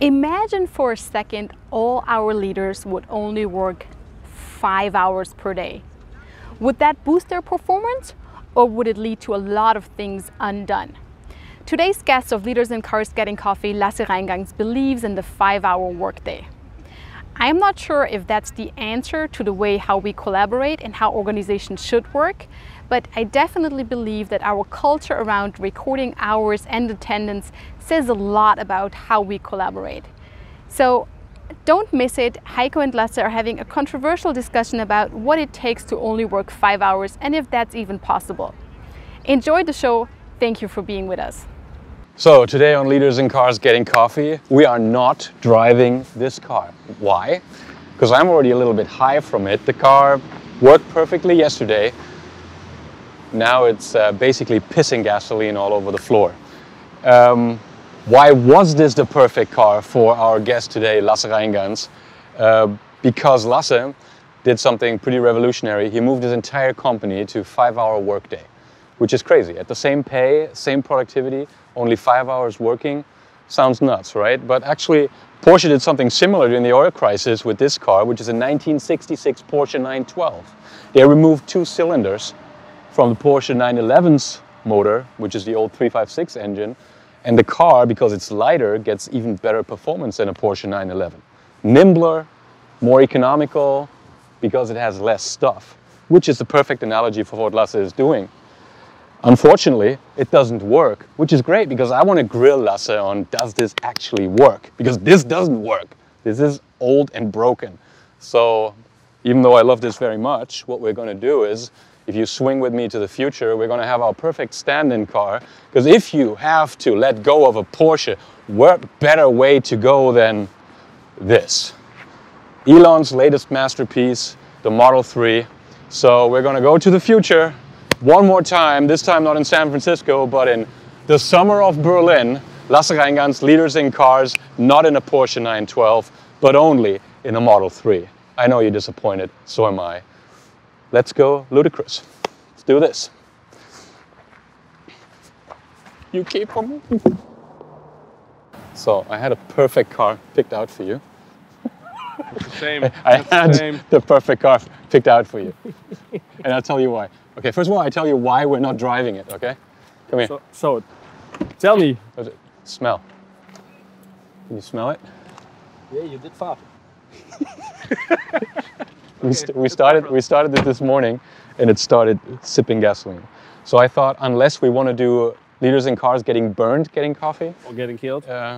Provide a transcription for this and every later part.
Imagine for a second all our leaders would only work 5 hours per day. Would that boost their performance, or would it lead to a lot of things undone? Today's guest of Leaders in Cars Getting Coffee, Lasse Rheingans, believes in the 5-hour workday. I'm not sure if that's the answer to the way how we collaborate and how organizations should work, but I definitely believe that our culture around recording hours and attendance says a lot about how we collaborate. So don't miss it. Heiko and Lasse are having a controversial discussion about what it takes to only work 5 hours and if that's even possible. Enjoy the show. Thank you for being with us. So today on Leaders in Cars Getting Coffee, we are not driving this car. Why? Because I'm already a little bit high from it. The car worked perfectly yesterday. Now it's basically pissing gasoline all over the floor. Why was this the perfect car for our guest today, Lasse Rheingans? Because Lasse did something pretty revolutionary. He moved his entire company to 5-hour workday, which is crazy. At the same pay, same productivity, only 5 hours working. Sounds nuts, right? But actually, Porsche did something similar during the oil crisis with this car, which is a 1966 Porsche 912. They removed 2 cylinders from the Porsche 911's motor, which is the old 356 engine, and the car, because it's lighter, gets even better performance than a Porsche 911. Nimbler, more economical, because it has less stuff, which is the perfect analogy for what Lasse is doing. Unfortunately, it doesn't work, which is great because I want to grill Lasse on, does this actually work? Because this doesn't work. This is old and broken. So even though I love this very much, what we're going to do is, if you swing with me to the future, we're going to have our perfect stand-in car. Because if you have to let go of a Porsche, what better way to go than this? Elon's latest masterpiece, the Model 3. So we're going to go to the future. One more time, this time not in San Francisco, but in the summer of Berlin. Lasse Rheingans, Leaders in Cars, not in a Porsche 912, but only in a Model 3. I know you're disappointed, so am I. Let's go ludicrous. Let's do this. You keep them. So I had a perfect car picked out for you. It's the same. I had the perfect car picked out for you. And I'll tell you why. Okay, first of all, I tell you why we're not driving it, okay? Come here. So tell me. Smell. Can you smell it? Yeah, you did fart. we started it this morning, and it started sipping gasoline. So I thought, unless we want to do Leaders in Cars Getting Burned, Getting Coffee. Or Getting Killed. We're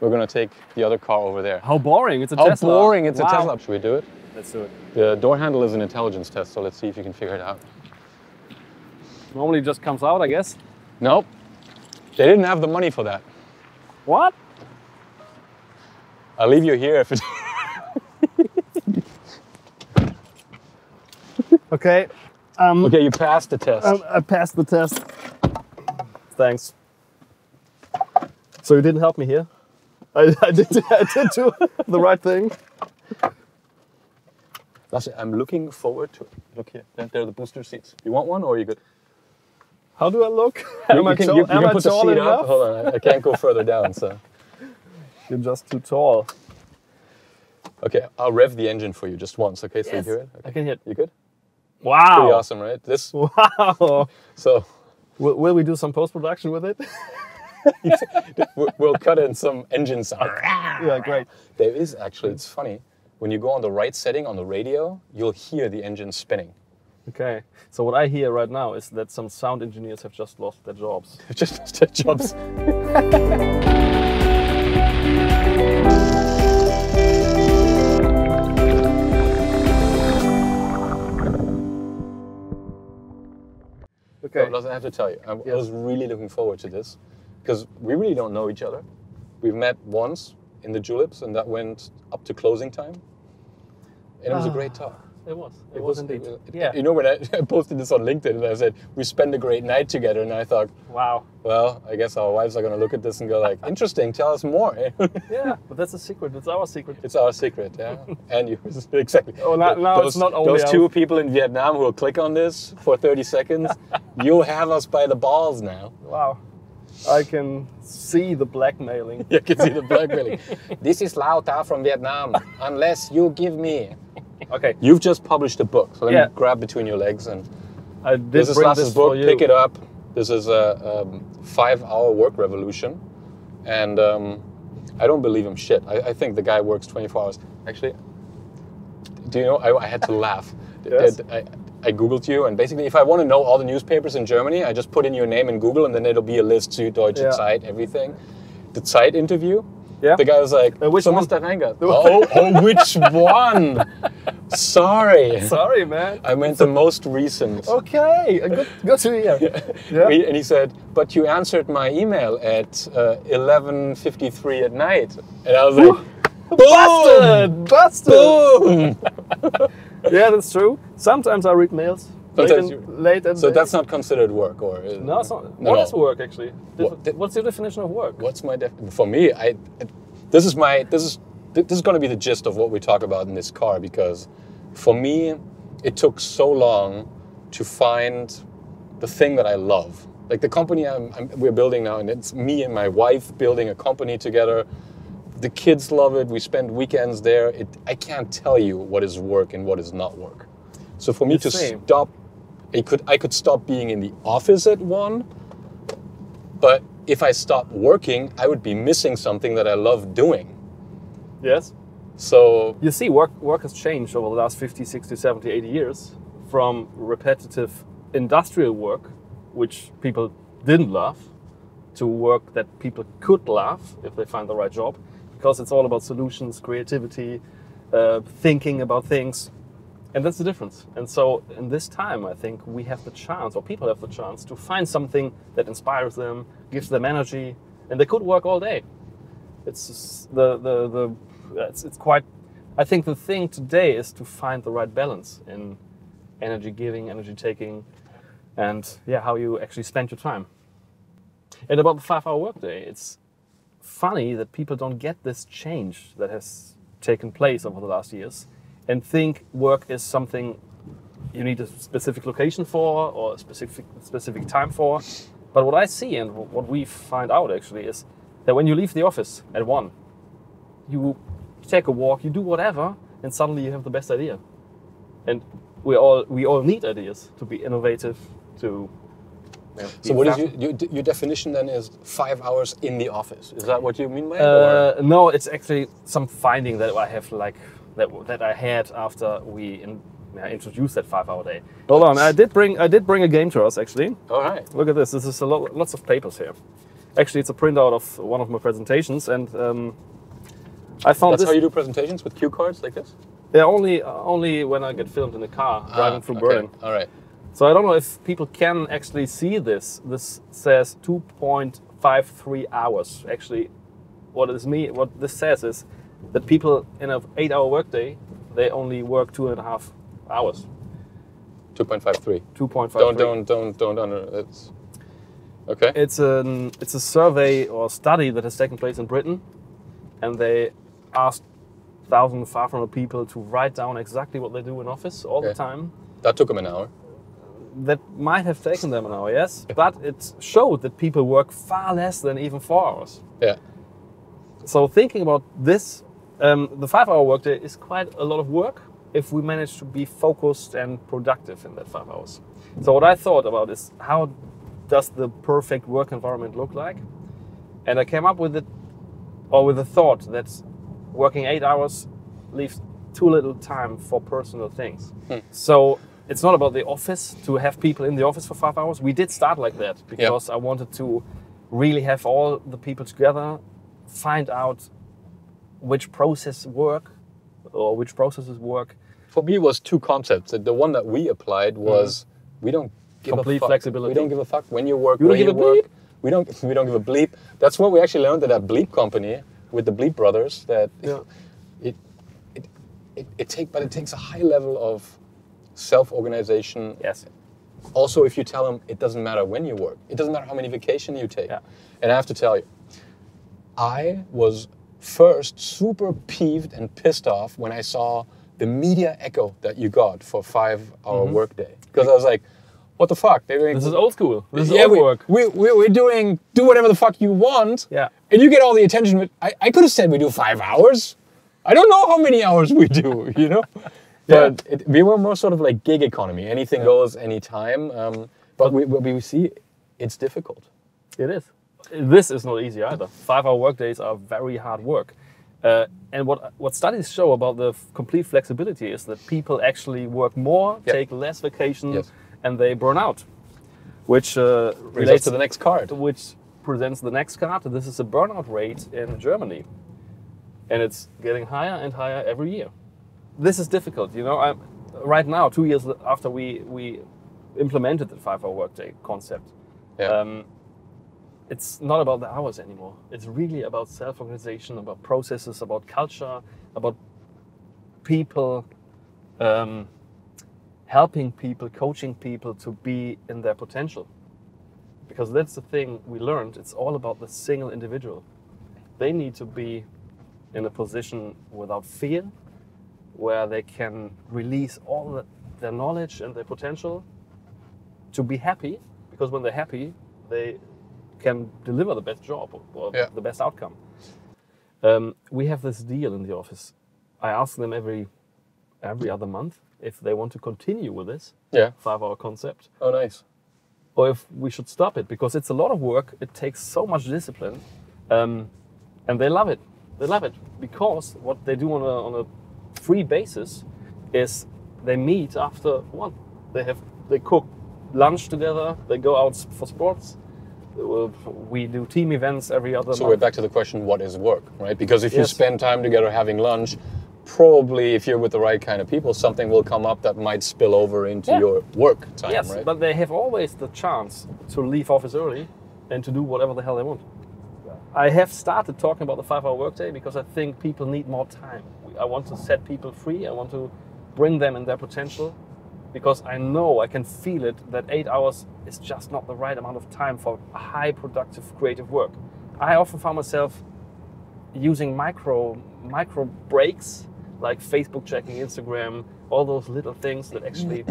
going to take the other car over there. How boring, it's a Tesla. How boring, it's a Tesla. Should we do it? Let's do it. The door handle is an intelligence test, so let's see if you can figure it out. Normally just comes out, I guess. Nope. They didn't have the money for that. What? I'll leave you here if it... Okay. Okay, you passed the test. I passed the test. Thanks. So you didn't help me here? I did do the right thing. Lasse, I'm looking forward to it. Look here, there are the booster seats. You want one or are you good? How do I look? Am I put tall the seat enough? Up. Hold on, I can't go further down, so. You're just too tall. Okay, I'll rev the engine for you just once, okay? So yes. You hear it? Okay. I can hear it. You good? Wow. Pretty awesome, right? This. Wow. So. Will we do some post-production with it? We'll cut in some engine sound. Yeah, great. There is actually, it's funny. When you go on the right setting on the radio, you'll hear the engine spinning. Okay. So what I hear right now is that some sound engineers have just lost their jobs. Just lost their jobs. Okay. Well, I have to tell you, I was really looking forward to this because we really don't know each other. We've met once in the Juleps, and that went up to closing time. And it was a great talk. It was indeed. You know, when I posted this on LinkedIn and I said, we spend a great night together, and I thought, wow. Well, I guess our wives are going to look at this and go like, interesting, tell us more. Yeah, but that's a secret. It's our secret. It's our secret, yeah. And you, exactly. Oh, now those, it's not only those two people in Vietnam who will click on this for 30 seconds, you'll have us by the balls now. Wow. I can see the blackmailing. You can see the blackmailing. This is Lao Ta from Vietnam, unless you give me. Okay. You've just published a book, so let me grab between your legs. And this is Lasse's book, pick it up. This is a 5-hour work revolution. And I don't believe him shit. I think the guy works 24 hours. Actually, do you know, I had to laugh. Yes. I Googled you, and basically if I want to know all the newspapers in Germany, I just put in your name in Google and then it'll be a list to Deutsche Zeit, everything. The Zeit interview, the guy was like, which one? Mr. Rheingans. Oh, which one? Sorry. Sorry, man. I meant the most recent. Okay, good to hear. Yeah. And he said, but you answered my email at 11:53 at night. And I was like, boom! Busted! Boom! Yeah, that's true. Sometimes I read mails late at night. So that's not considered work, or no? It's not. What is work actually? What's your definition of work? What's my definition? For me, this is going to be the gist of what we talk about in this car, because for me, it took so long to find the thing that I love. Like the company we're building now, and it's me and my wife building a company together. The kids love it. We spend weekends there. I can't tell you what is work and what is not work. So for me stop, I could stop being in the office at 1, but if I stopped working, I would be missing something that I love doing. Yes. So you see, work has changed over the last 50, 60, 70, 80 years, from repetitive industrial work, which people didn't love, to work that people could love if they find the right job. Because it's all about solutions, creativity, thinking about things. And that's the difference. And so in this time, I think we have the chance, or people have the chance, to find something that inspires them, gives them energy, and they could work all day. It's just it's quite, I think the thing today is to find the right balance in energy giving, energy taking, and how you actually spend your time. And about the 5-hour workday, it's funny that people don't get this change that has taken place over the last years and think work is something you need a specific location for or a specific time for. But what I see and what we find out actually is that when you leave the office at 1, you take a walk, you do whatever, and suddenly you have the best idea. And we all need ideas to be innovative, to so what is your definition then is 5 hours in the office? Is that what you mean by it? No, it's actually some finding that I have, like that I had after we introduced that 5-hour day. Hold on, I did bring a game to us actually. All right. Look at this. This is lots of papers here. Actually, it's a printout of one of my presentations, and I found that's how you do presentations, with cue cards like this. Yeah, only when I get filmed in a car driving through Berlin. All right. So I don't know if people can actually see this. This says 2.53 hours. Actually, what this says is that people in an 8-hour workday, they only work 2.5 hours. 2.53. 2.53. Don't under. That's okay. It's a survey or study that has taken place in Britain, and they asked 1,500 people to write down exactly what they do in office all the time. That took them an hour. That might have taken them an hour, yes, but it showed that people work far less than even 4 hours. Yeah. So thinking about this, the 5-hour workday is quite a lot of work if we manage to be focused and productive in that 5 hours. So what I thought about is, how does the perfect work environment look like? And I came up with the thought that working 8 hours leaves too little time for personal things. So it's not about the office, to have people in the office for 5 hours. We did start like that because I wanted to really have all the people together, find out which processes work. For me, it was 2 concepts. The one that we applied was we don't give complete a fuck. Flexibility. We don't give a fuck when you work. You don't give a bleep. We don't give a bleep. That's what we actually learned at that bleep company with the Bleep brothers. That it takes a high level of self-organization. Yes. Also, if you tell them it doesn't matter when you work, it doesn't matter how many vacation you take. Yeah. And I have to tell you, I was first super peeved and pissed off when I saw the media echo that you got for 5-hour workday. Because I was like, what the fuck? They're doing, this is old school. This is old work. We're doing, do whatever the fuck you want. Yeah. And you get all the attention. I could have said we do 5 hours. I don't know how many hours we do, you know? But we were more sort of like gig economy. Anything goes, anytime. But we see it's difficult. It is. This is not easy either. 5-hour workdays are very hard work. And what studies show about the complete flexibility is that people actually work more, take less vacation, and they burn out, which relates to the next card, which presents the next card. This is a burnout rate in Germany, and it's getting higher and higher every year. This is difficult, you know. Right now, 2 years after we implemented the 5-hour workday concept, it's not about the hours anymore. It's really about self-organization, about processes, about culture, about people, helping people, coaching people to be in their potential. Because that's the thing we learned. It's all about the single individual. They need to be in a position without fear, where they can release all their knowledge and their potential to be happy. Because when they're happy, they can deliver the best job or the best outcome. We have this deal in the office. I ask them every other month if they want to continue with this 5-hour concept. Oh, nice. Or if we should stop it, because it's a lot of work. It takes so much discipline, and they love it. They love it because what they do on a free basis is they meet after one. They cook lunch together. They go out for sports. We do team events every other month. So we're back to the question, what is work, right? Because if you spend time together having lunch, probably if you're with the right kind of people, something will come up that might spill over into your work time, right? Yes, but they have always the chance to leave office early and to do whatever the hell they want. I have started talking about the 5-hour workday because I think people need more time. I want to set people free. I want to bring them in their potential. Because I know, I can feel it, that 8 hours is just not the right amount of time for high productive creative work. I often found myself using micro breaks, like Facebook checking, Instagram, all those little things that actually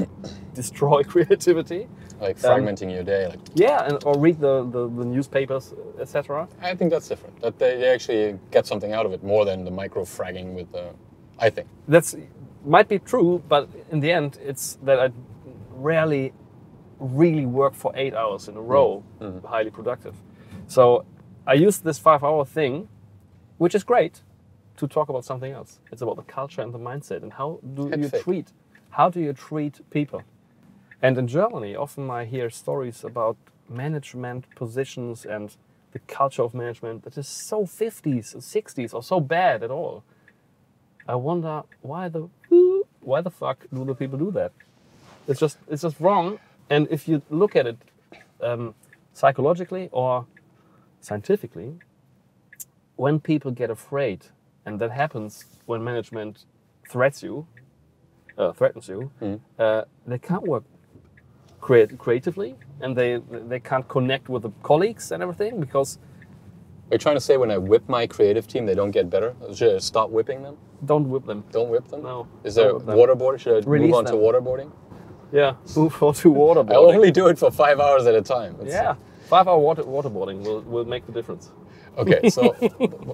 destroy creativity. Like fragmenting your day. Like... Yeah, or read the newspapers, etc. I think that's different, that they actually get something out of it more than the micro-fragging with the, I think. That's... Might be true, but in the end, it's that I rarely really work for 8 hours in a row, highly productive. So I use this 5-hour thing, which is great, to talk about something else. It's about the culture and the mindset and how do you treat people? And in Germany, often I hear stories about management positions and the culture of management that is so 50s or 60s or so bad at all. I wonder why the fuck do the people do that? It's just wrong. And if you look at it psychologically or scientifically, when people get afraid, and that happens when management threatens you, they can't work creatively, and they can't connect with the colleagues and everything because. Are you trying to say when I whip my creative team, they don't get better? Should I stop whipping them? Don't whip them. Don't whip them? No. Is there waterboarding? Should I move on to waterboarding? Yeah, move on to waterboarding. I'll only do it for 5 hours at a time. It's, 5-hour waterboarding will make the difference. Okay, so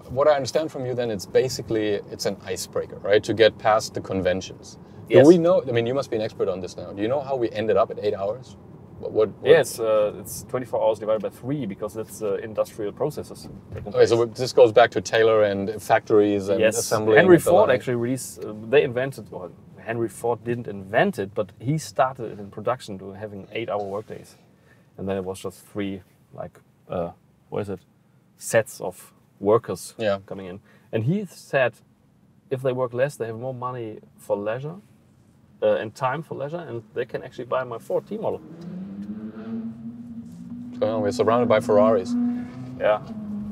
what I understand from you then, it's basically, it's an icebreaker, right? To get past the conventions. Yes. Do we know, I mean, you must be an expert on this now. Do you know how we ended up at 8 hours? Yes, it's 24 hours divided by 3 because it's industrial processes. Okay, so this goes back to Taylor and factories and assembly. Henry Ford actually released, they invented, well, Henry Ford didn't invent it, but he started it in production to having 8-hour workdays. And then it was just 3, like, sets of workers coming in. And he said if they work less, they have more money for leisure and time for leisure, and they can actually buy my Ford T-Model. Well, we're surrounded by Ferraris. Yeah,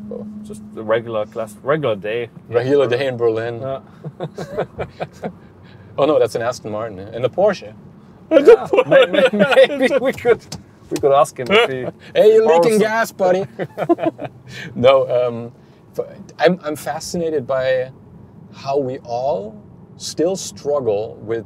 so just a regular day in Berlin. Oh no, that's an Aston Martin and a Porsche. Yeah, maybe we could ask him. If he hey, you're leaking gas, buddy. No, I'm fascinated by how we all still struggle with.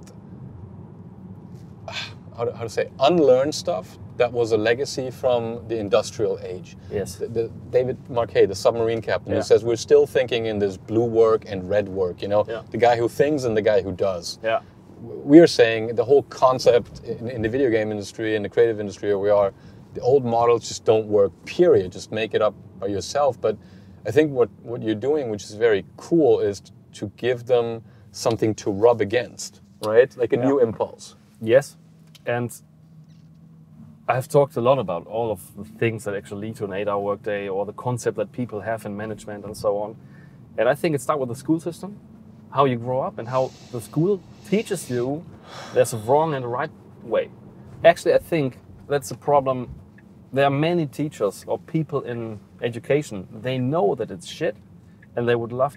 how to say, unlearn stuff that was a legacy from the industrial age. Yes. The David Marquet, the submarine captain, who says we're still thinking in this blue work and red work, you know, the guy who thinks and the guy who does. Yeah. We are saying the whole concept in the video game industry, in the creative industry where we are, the old models just don't work, period. Just make it up by yourself. But I think what you're doing, which is very cool, is to give them something to rub against, right? Like a new impulse. Yes. And I've talked a lot about all of the things that actually lead to an 8-hour workday or the concept that people have in management and so on. And I think it starts with the school system, how you grow up and how the school teaches you there's a wrong and a right way. Actually, I think that's a problem. There are many teachers or people in education, they know that it's shit and they would love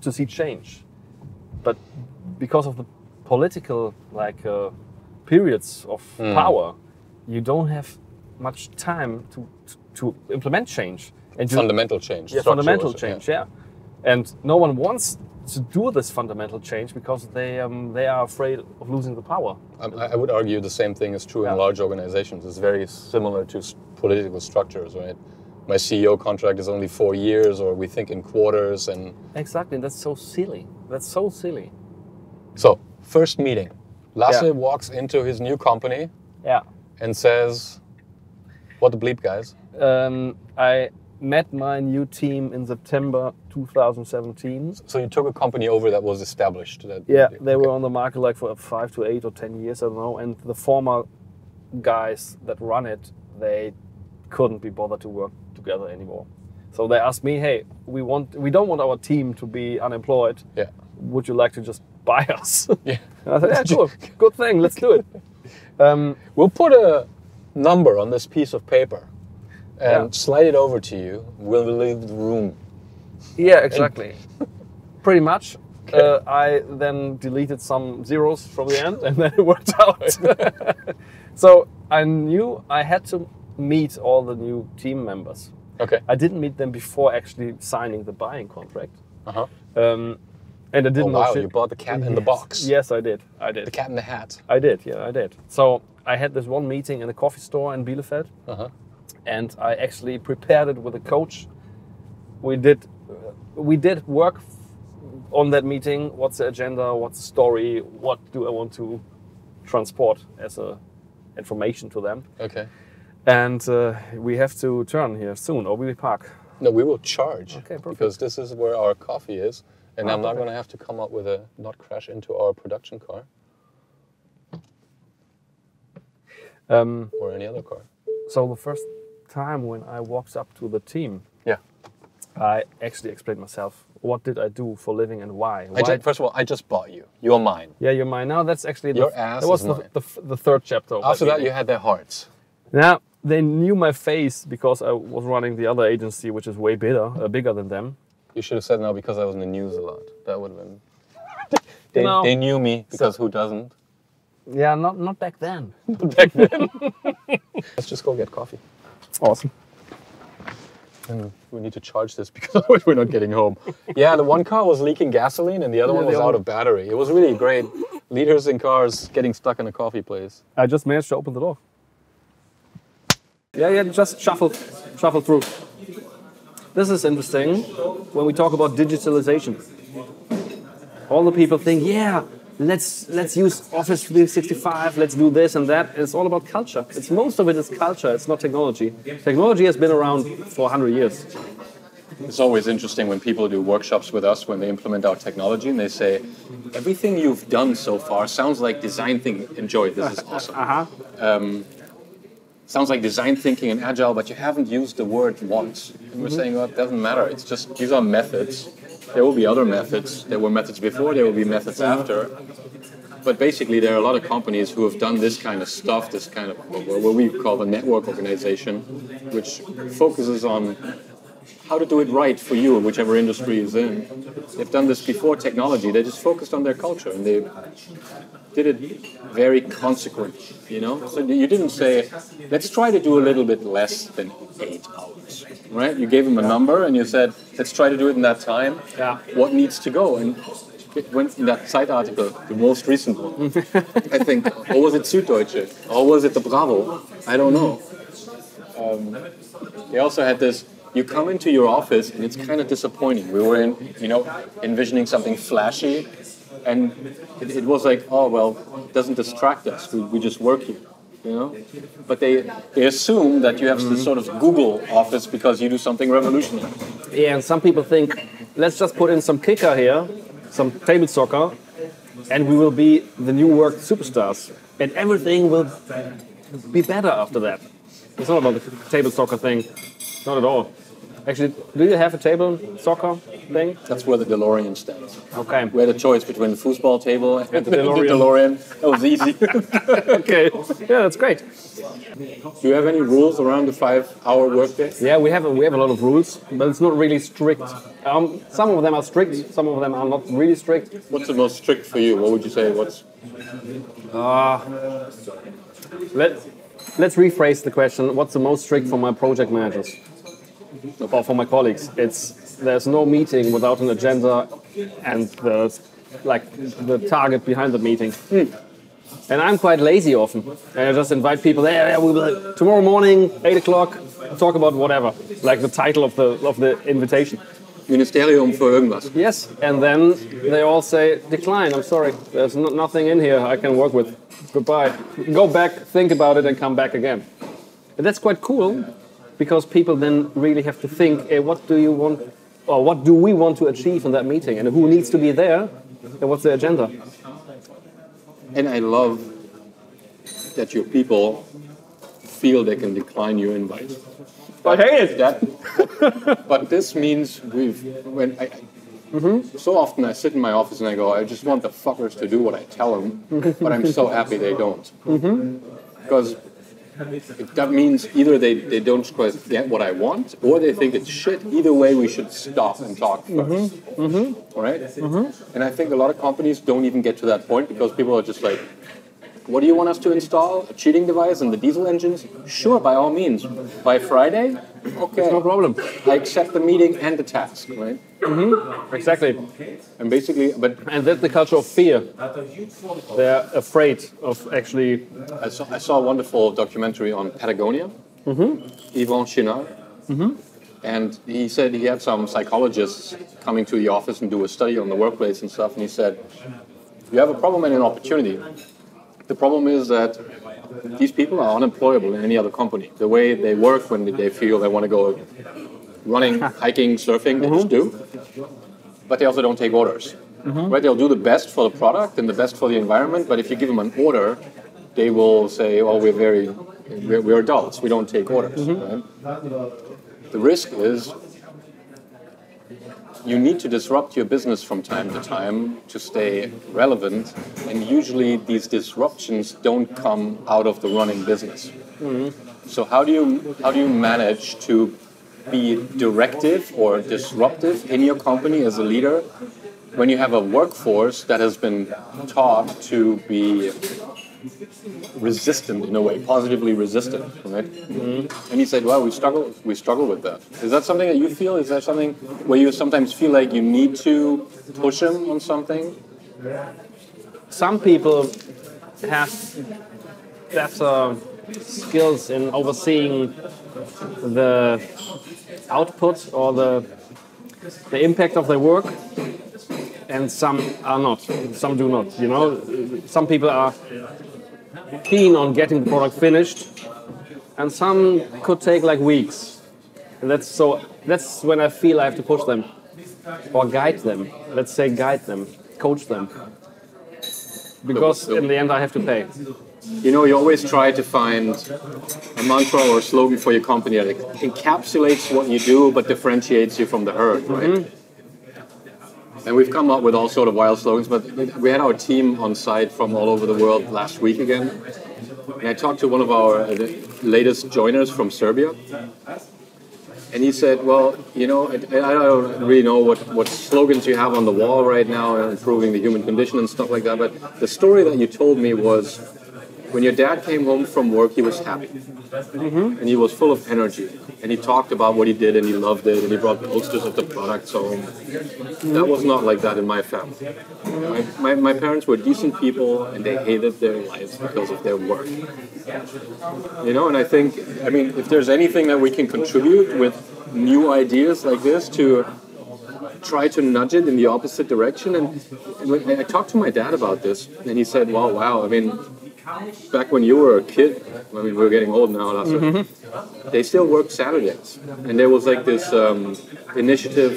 to see change. But because of the political periods of power, you don't have much time to implement change. And fundamental change. Yeah, fundamental change, yeah. And no one wants to do this fundamental change because they are afraid of losing the power. I would argue the same thing is true in large organizations. It's very similar to political structures, right? My CEO contract is only 4 years, or we think in quarters, and exactly. That's so silly. That's so silly. So first meeting, Lasse walks into his new company and says, "What the bleep, guys?" I met my new team in September 2017. So you took a company over that was established. That, they were on the market like for 5 to 8 or 10 years, I don't know. And the former guys that run it, they couldn't be bothered to work together anymore. So they asked me, "Hey, we don't want our team to be unemployed. Yeah. Would you like to just buy us?" Yeah. And I said, "Yeah, sure. Good thing. Let's do it. We'll put a number on this piece of paper and slide it over to you. We'll leave the room." Yeah, exactly. Pretty much. Okay. I then deleted some zeros from the end, and then it worked out. So I knew I had to meet all the new team members. Okay. I didn't meet them before actually signing the buying contract. Uh-huh. And I didn't know. Wow, you bought the cat in the box. Yes, I did. I did. The cat in the hat. I did. Yeah, I did. So I had this one meeting in a coffee store in Bielefeld, and I actually prepared it with a coach. We did work on that meeting. What's the agenda? What's the story? What do I want to transport as a information to them? Okay. And we have to turn here soon, or we park. No, we will charge. Okay, perfect. Because this is where our coffee is. And I'm not going to have to come up with a not crash into our production car or any other car. So the first time when I walked up to the team, I actually explained myself. What did I do for a living and why? First of all, I just bought you. You're mine. Yeah, you're mine. Now that's actually your ass. That was the third chapter. After that, you had their hearts. Now they knew my face because I was running the other agency, which is way bigger than them. You should have said no because I was in the news a lot. That would have been. They knew me because who doesn't? Yeah, not back then. Not back then. Let's just go get coffee. Awesome. And we need to charge this because we're not getting home. Yeah, the one car was leaking gasoline and the other one was out of battery. It was really great. Leaders in cars getting stuck in a coffee place. I just managed to open the door. Yeah, just shuffle through. This is interesting when we talk about digitalization. All the people think, yeah, let's use Office 365, let's do this and that. It's all about culture. Most of it is culture, it's not technology. Technology has been around for 100 years. It's always interesting when people do workshops with us when they implement our technology and they say, everything you've done so far sounds like design thinking. Enjoy, this is awesome. Sounds like design thinking and agile, but you haven't used the word once. And we're saying, well, it doesn't matter. It's just, these are methods. There will be other methods. There were methods before, there will be methods after. But basically, there are a lot of companies who have done this kind of stuff, this kind of what we call the network organization, which focuses on how to do it right for you in whichever industry is in. They've done this before technology. They just focused on their culture and they did it very consequent, you know? So you didn't say, let's try to do a little bit less than 8 hours, right? You gave them a number and you said, let's try to do it in that time. Yeah. What needs to go? And it went in that Zeit article, the most recent one, I think. Or was it Süddeutsche? Or was it the Bravo? I don't know. They also had this, you come into your office and it's kind of disappointing. We were envisioning something flashy, and it was like, oh, well, it doesn't distract us. We just work here. You know, but they assume that you have this sort of Google office because you do something revolutionary. Yeah, and some people think, let's just put in some kicker here, some table soccer, and we will be the new world superstars, and everything will be better after that. It's not about the table soccer thing, not at all. Actually, do you have a table soccer thing? That's where the DeLorean stands. Okay. We had a choice between the foosball table and the DeLorean. That was easy. Okay. Yeah, that's great. Do you have any rules around the 5-hour workday? Yeah, we have a lot of rules, but it's not really strict. Some of them are strict, some of them are not really strict. What's the most strict for you? What would you say? Let's rephrase the question. What's the most strict for my project managers? Or for my colleagues, there's no meeting without an agenda and the target behind the meeting. And I'm quite lazy often, and I just invite people there. Tomorrow morning, 8 o'clock, talk about whatever, like the title of the invitation. Ministerium für irgendwas. Yes, and then they all say decline. I'm sorry, there's nothing in here I can work with. Goodbye. Go back, think about it, and come back again. And that's quite cool. Because people then really have to think, what do you want, or what do we want to achieve in that meeting, and who needs to be there, and what's the agenda? And I love that your people feel they can decline your invite. But I hate that. But this means so often I sit in my office and I go, I just want the fuckers to do what I tell them, but I'm so happy they don't. Because. That means either they don't quite get what I want, or they think it's shit. Either way, we should stop and talk first, right? And I think a lot of companies don't even get to that point because people are just like, what do you want us to install? A cheating device and the diesel engines? Sure, by all means. By Friday? Okay. It's no problem. I accept the meeting and the task, right? Exactly. And basically, and that's the culture of fear. They're afraid of actually... I saw a wonderful documentary on Patagonia, Yvon Chouinard, and he said he had some psychologists coming to the office and do a study on the workplace and stuff, and he said, you have a problem and an opportunity. The problem is that these people are unemployable in any other company. The way they work when they feel they want to go running, hiking, surfing, they just do. But they also don't take orders. Right? They'll do the best for the product and the best for the environment, but if you give them an order, they will say, oh, we're adults, we don't take orders. Right? The risk is you need to disrupt your business from time to time to stay relevant, and usually these disruptions don't come out of the running business. So how do you manage to be directive or disruptive in your company as a leader when you have a workforce that has been taught to be resistant in a way, positively resistant, right? And he said, "Wow, we struggle with that." Is that something that you feel? Is that something where you sometimes feel like you need to push him on something? Some people have better skills in overseeing the output or the impact of their work, and some are not. Some do not. You know, some people are keen on getting the product finished, and some could take like weeks. And that's when I feel I have to push them or guide them. Let's say guide them, coach them, because in the end I have to pay. You know, you always try to find a mantra or a slogan for your company that encapsulates what you do but differentiates you from the herd, right? And we've come up with all sort of wild slogans, but we had our team on site from all over the world last week again. And I talked to one of our latest joiners from Serbia. And he said, well, you know, I don't really know what slogans you have on the wall right now, improving the human condition and stuff like that. But the story that you told me was When your dad came home from work, he was happy. Mm-hmm. And he was full of energy. And he talked about what he did, and he loved it, and he brought posters of the products home. Mm-hmm. That was not like that in my family. Mm-hmm. My parents were decent people, and they hated their lives because of their work. You know, and I think, I mean, if there's anything that we can contribute with new ideas like this to try to nudge it in the opposite direction. And when I talked to my dad about this, and he said, well, wow, I mean, back when you were a kid, I mean, we're getting old now, Lasse, mm-hmm. they still worked Saturdays. And there was like this initiative,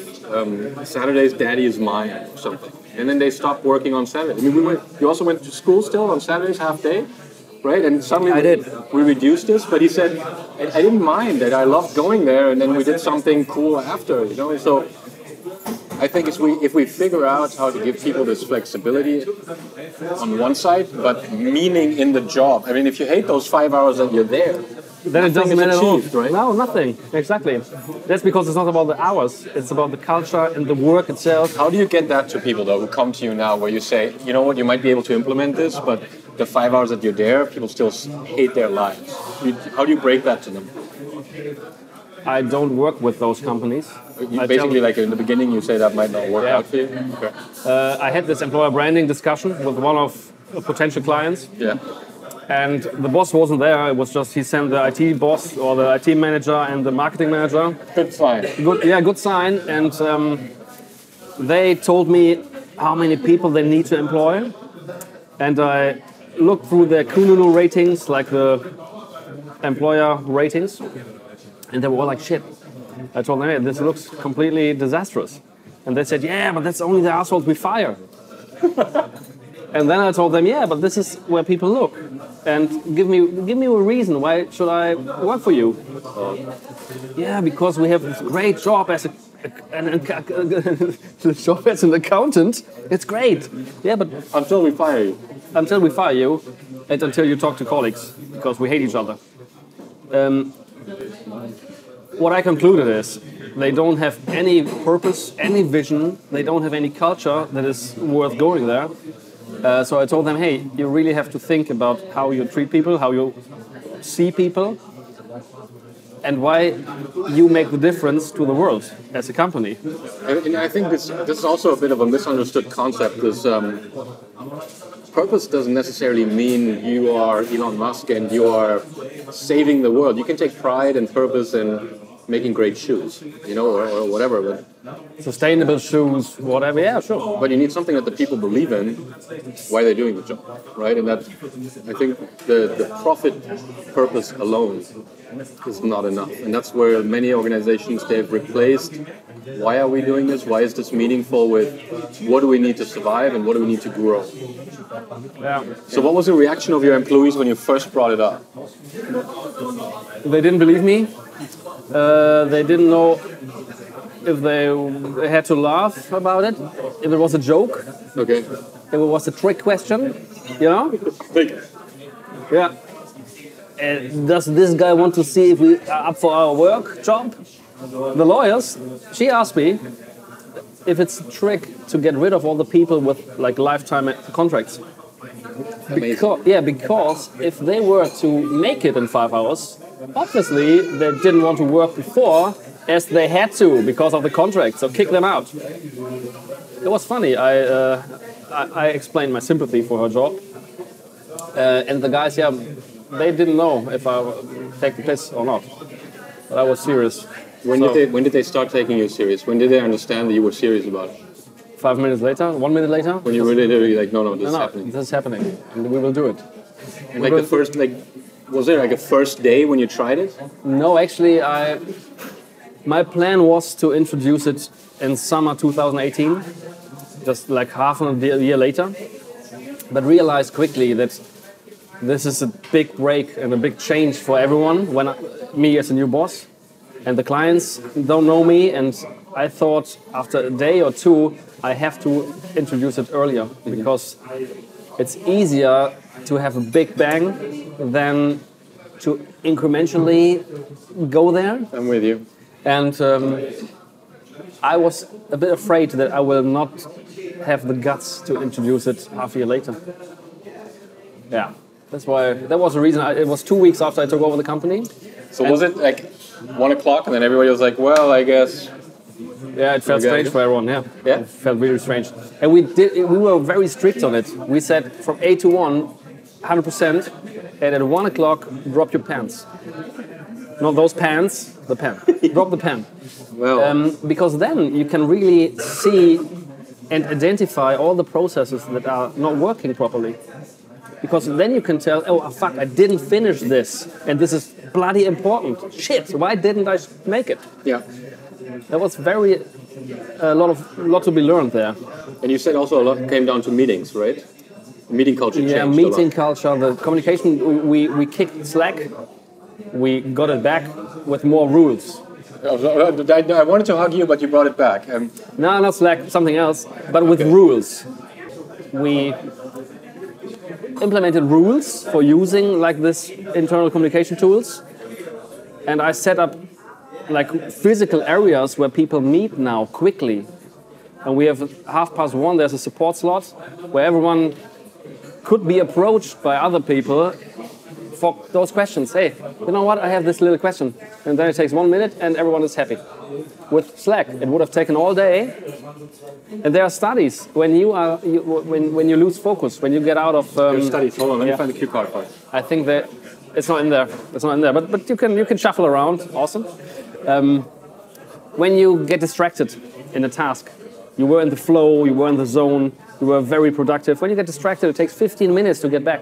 Saturdays, Daddy is Mine or something. And then they stopped working on Saturdays. I mean, you also went to school still on Saturdays, half day, right? And suddenly we reduced this, but he said, I didn't mind that. I loved going there, and then we did something cool after, you know? So I think if we figure out how to give people this flexibility on one side, but meaning in the job. I mean, if you hate those 5 hours that you're there, then it doesn't matter at all. Right? No, nothing. Exactly. That's because it's not about the hours. It's about the culture and the work itself. How do you get that to people, though, who come to you now, where you say, you know what, you might be able to implement this, but the 5 hours that you're there, people still hate their lives. How do you break that to them? I don't work with those companies. Basically, like in the beginning, you say that might not work out for you? Okay. I had this employer branding discussion with one of potential clients. Yeah. And the boss wasn't there. It was just he sent the IT boss or the IT manager and the marketing manager. Good sign. Good sign. And they told me how many people they need to employ. And I looked through their Kununu ratings, like the employer ratings. And they were all like, shit. I told them, hey, this looks completely disastrous. And they said, yeah, but that's only the assholes we fire. And then I told them, yeah, but this is where people look. And give me a reason, why should I work for you? Yeah, because we have this great job as the job as an accountant. It's great. Yeah, but until we fire you. Until we fire you, and until you talk to colleagues, because we hate each other. What I concluded is they don't have any purpose, any vision. They don't have any culture that is worth going there. So I told them, hey, you really have to think about how you treat people, how you see people, and why you make the difference to the world as a company. And I think this is also a bit of a misunderstood concept, because purpose doesn't necessarily mean you are Elon Musk and you are saving the world. You can take pride and purpose in making great shoes, you know, or whatever. But sustainable shoes, whatever, yeah, sure. But you need something that the people believe in, why they're doing the job, right? And that, I think the profit purpose alone is not enough. And that's where many organizations, they've replaced, why are we doing this? Why is this meaningful with what do we need to survive and what do we need to grow? Yeah. So what was the reaction of your employees when you first brought it up? They didn't believe me. They didn't know if they had to laugh about it, if it was a joke, okay, if it was a trick question, you know? Yeah. And does this guy want to see if we are up for our work job? The lawyers, she asked me if it's a trick to get rid of all the people with like lifetime contracts. Because if they were to make it in 5 hours, obviously they didn't want to work before as they had to because of the contract, so kick them out. It was funny. I explained my sympathy for her job. And the guys, yeah, they didn't know if I would take the piss or not. But I was serious. When did they start taking you serious? When did they understand that you were serious about it? 5 minutes later? 1 minute later? When you really like, no, this is happening. This is happening, and we will do it. And like the first, like, was there like a first day when you tried it? No, actually, my plan was to introduce it in summer 2018, just like half a year later, but realized quickly that this is a big break and a big change for everyone, when me as a new boss, and the clients don't know me, and I thought after a day or two, I have to introduce it earlier, because it's easier to have a big bang than to incrementally go there. I'm with you. And I was a bit afraid that I will not have the guts to introduce it half a year later. Yeah. That's why, that was the reason. It was 2 weeks after I took over the company. So was it like 1 o'clock and then everybody was like, well, I guess. Yeah, it felt strange for everyone, yeah. Yeah? It felt really strange. And we were very strict on it. We said from 8 to 1, 100%, and at 1 o'clock, drop your pants. Not those pants, the pen. Drop the pen. Well. Because then you can really see and identify all the processes that are not working properly. Because then you can tell, oh, fuck, I didn't finish this. And this is bloody important. Shit, why didn't I make it? Yeah. There was a lot to be learned there. And you said also a lot came down to meetings, right? Meeting culture changed. Yeah, meeting culture, the communication, we kicked slack. We got it back with more rules. I wanted to hug you, but you brought it back. No, not slack, something else, but with rules. We implemented rules for using like this internal communication tools. And I set up like physical areas where people meet now quickly. And we have 1:30, there's a support slot where everyone could be approached by other people for those questions. Hey, you know what? I have this little question. And then it takes 1 minute and everyone is happy. With Slack, it would have taken all day. And there are studies. When you lose focus, when you get out of... There's studies. Hold on, let me find the cue card part. I think that it's not in there. It's not in there. But you can shuffle around. Awesome. When you get distracted in a task, you were in the flow, you were in the zone, you were very productive. When you get distracted, it takes 15 minutes to get back.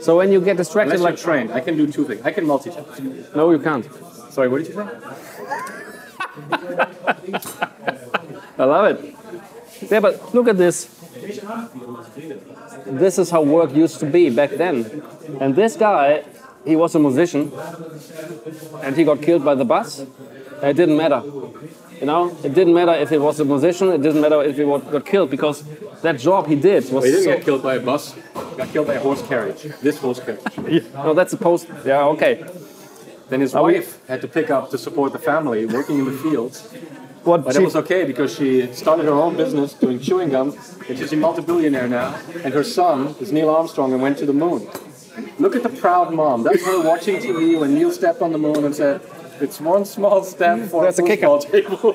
So when you get distracted, like trained, I can do two things. I can multitask. No, you can't. Sorry, what did you say? I love it. Yeah, but look at this. This is how work used to be back then. And this guy, he was a musician, and he got killed by the bus. And it didn't matter. You know, it didn't matter if he was a musician. It didn't matter if he got killed, because that job he did was. Well, he didn't get killed by a bus. Got killed by a horse carriage. This horse carriage. Yeah. No, that's a post. Yeah, okay. Then his wife had to pick up to support the family, working in the fields. But it was okay because she started her own business doing chewing gum, and she's a multi-billionaire now. And her son is Neil Armstrong and went to the moon. Look at the proud mom. That's her watching TV when Neil stepped on the moon and said, "It's one small step for a football table."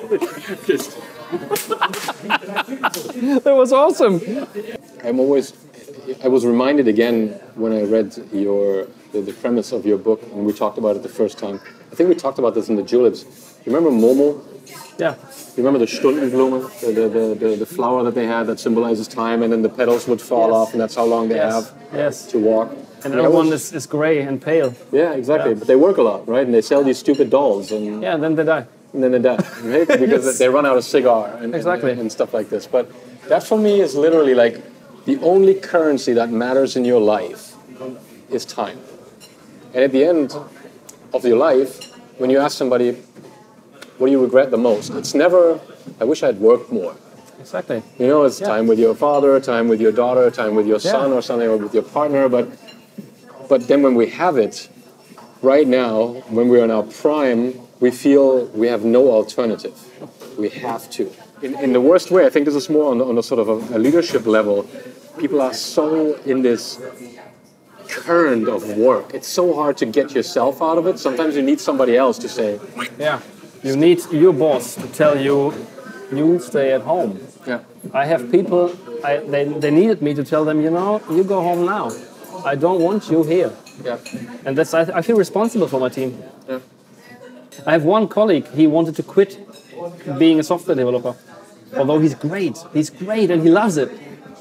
That was awesome. I was reminded again when I read the premise of your book when we talked about it the first time. I think we talked about this in the Juleps. You remember Momo? Yeah. You remember the Stundenblume, the flower that they had that symbolizes time, and then the petals would fall off, and that's how long they have to walk. And the other one is gray and pale. Yeah, exactly. Yeah. But they work a lot, right? And they sell these stupid dolls. And yeah, and then they die. And then they die, right? Because they run out of cigar and stuff like this. But that for me is literally like the only currency that matters in your life is time. And at the end of your life, when you ask somebody, what do you regret the most? It's never, I wish I had worked more. Exactly. You know, it's time with your father, time with your daughter, time with your son or something, or with your partner. But then when we have it, right now, when we're in our prime, we feel we have no alternative. We have to. In the worst way, I think this is more on a sort of a leadership level. People are so in this current of work. It's so hard to get yourself out of it. Sometimes you need somebody else to say. Yeah, you need your boss to tell you, you stay at home. Yeah. I have people, they needed me to tell them, you know, you go home now. I don't want you here. Yeah. And that's, I feel responsible for my team. Yeah. I have one colleague, he wanted to quit being a software developer. Although he's great and he loves it.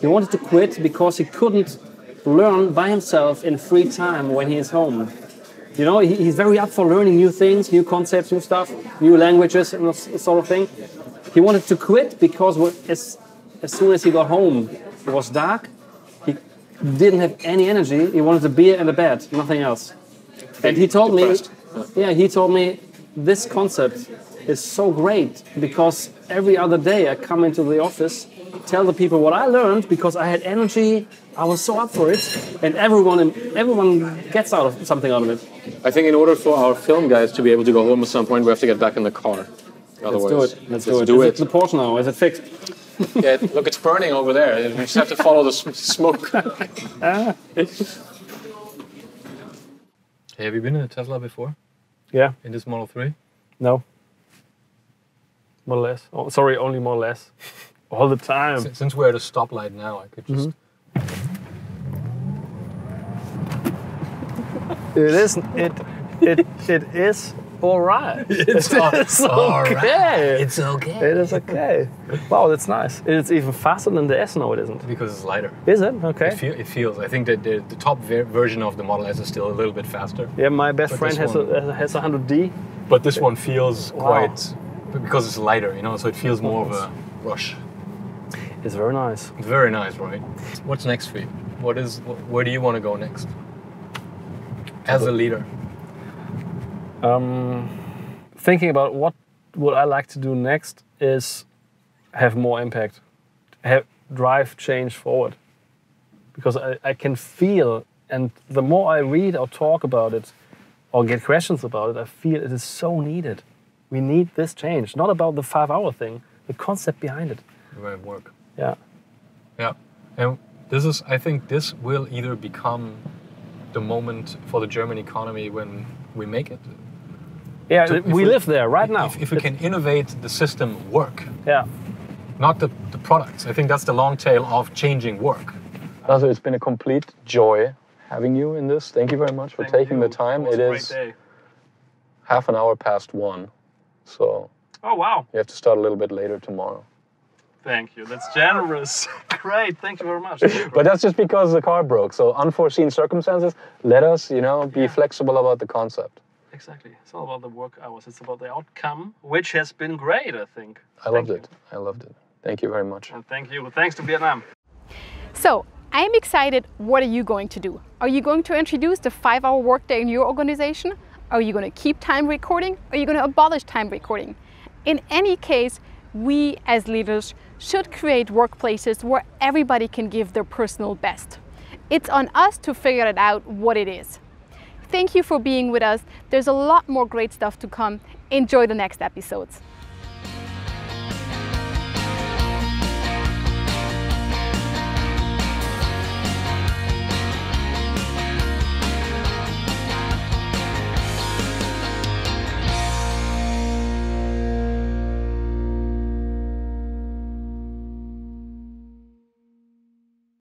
He wanted to quit because he couldn't learn by himself in free time when he is home. You know, he's very up for learning new things, new concepts, new stuff, new languages and that sort of thing. He wanted to quit because as soon as he got home, it was dark. Didn't have any energy. He wanted a beer and a bed, nothing else. And he told me, this concept is so great because every other day I come into the office, tell the people what I learned because I had energy, I was so up for it, and everyone gets something out of it. I think in order for our film guys to be able to go home at some point, we have to get back in the car. Otherwise, let's do it. Is it the Porsche now? Is it fixed? Yeah, look, it's burning over there. We just have to follow the smoke. Have you been in a Tesla before? Yeah. In this Model 3? No. More or less. Oh, sorry, only more or less. All the time. Since we're at a stoplight now, I could just... Mm-hmm. It is all right. It's okay. It's okay. It is okay. Wow, that's nice. It's even faster than the S. No, it isn't. Because it's lighter. Is it? Okay. It feels. I think that the top version of the Model S is still a little bit faster. Yeah, my best friend has a 100D. But this one feels quite, because it's lighter, you know, so it feels more of a rush. It's very nice. Very nice, right? What's next for you? Where do you want to go next? As a leader. Thinking about what would I like to do next is have more impact, drive change forward, because I can feel, and the more I read or talk about it or get questions about it, I feel it is so needed. We need this change, not about the 5-hour thing, the concept behind it. The way it works. Yeah. Yeah, and this is, I think this will either become the moment for the German economy when we make it. Yeah, we live there right now. If we can innovate the system work, yeah, not the products. I think that's the long tail of changing work. Lasse, it's been a complete joy having you in this. Thank you very much for taking the time. It is half an hour past 1, so oh wow, you have to start a little bit later tomorrow. Thank you. That's generous. Great. Thank you very much. But that's just because the car broke. So unforeseen circumstances. Let us, you know, be flexible about the concept. Exactly. It's all about the work hours. It's about the outcome, which has been great, I think. I loved it. Thank you very much. And thank you. Thanks to Vietnam. So I'm excited. What are you going to do? Are you going to introduce the 5-hour workday in your organization? Are you going to keep time recording? Are you going to abolish time recording? In any case, we as leaders should create workplaces where everybody can give their personal best. It's on us to figure it out what it is. Thank you for being with us. There's a lot more great stuff to come. Enjoy the next episodes.